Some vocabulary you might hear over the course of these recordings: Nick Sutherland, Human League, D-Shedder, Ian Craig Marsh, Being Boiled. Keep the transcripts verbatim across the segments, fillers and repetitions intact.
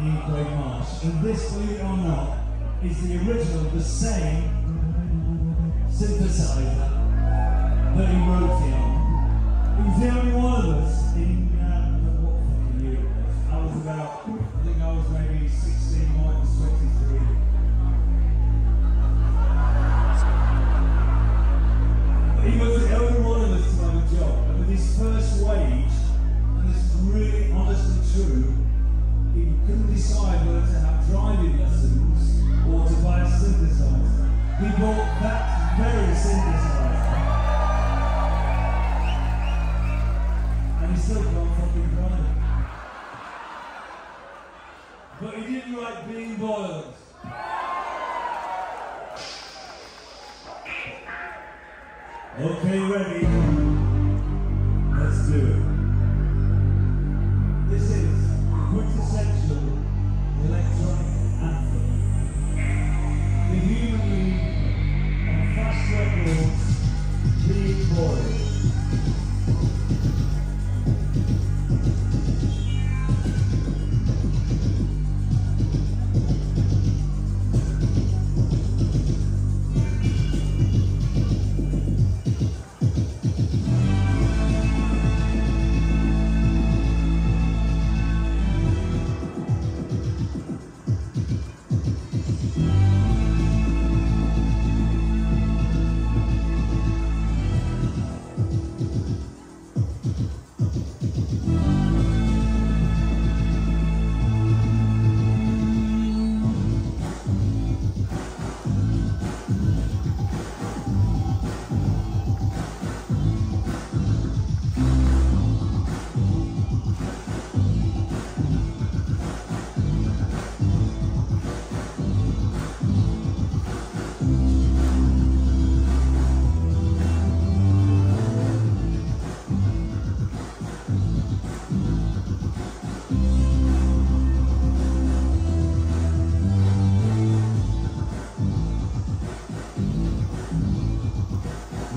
Ian Craig Marsh. And this, believe it or not, is the original, the same synthesizer that he wrote it on. He was the only one of us in, uh, I don't know what fucking year it was. I was about, I think I was maybe sixteen, Mike was twenty-three. But he was the only one of us to have a job. And with his first wage, and this is really honest and true, he couldn't decide whether to have driving lessons or to buy a synthesizer. He bought that very synthesizer. And he still can't fucking drive it. But he didn't like Being Boiled. Okay, ready? Let's do it. This is the quintessential electronic anthem. The Human League and Fast Records, Being Boiled.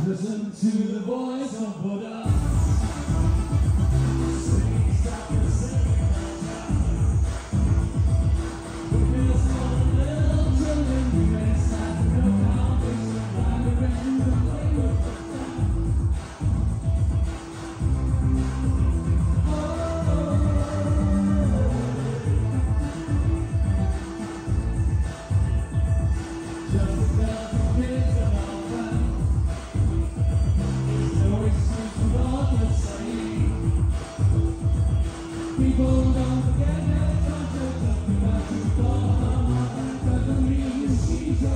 Listen to the voice of Buddha. Sing, stop and sing, stop. We feel so little children. We may stop to go down. We should fly the rain to play with the time. Oh, just because the kids are all right. People don't forget that something talking about you thought doesn't mean you see your no,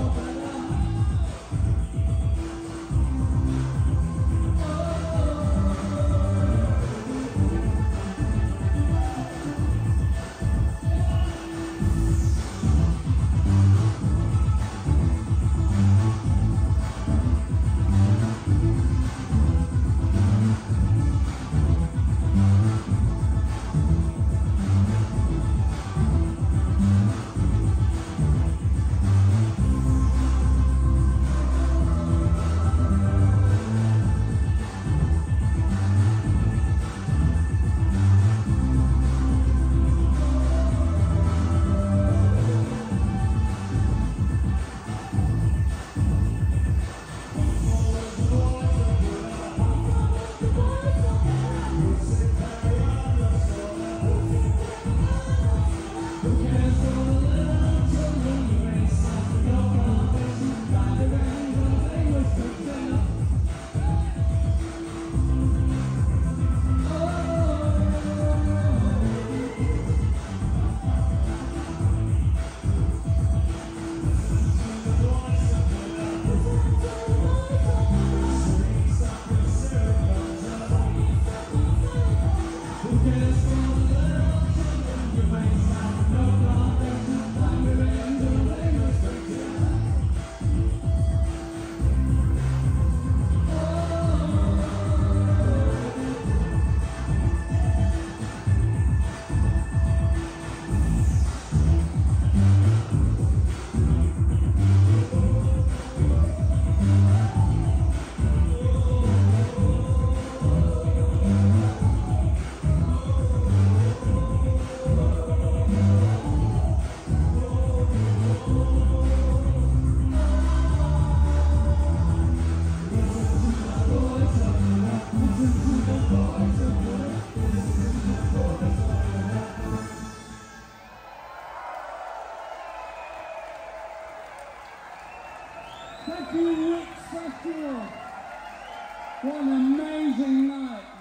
no. Thank you, Nick Sutherland. What an amazing night.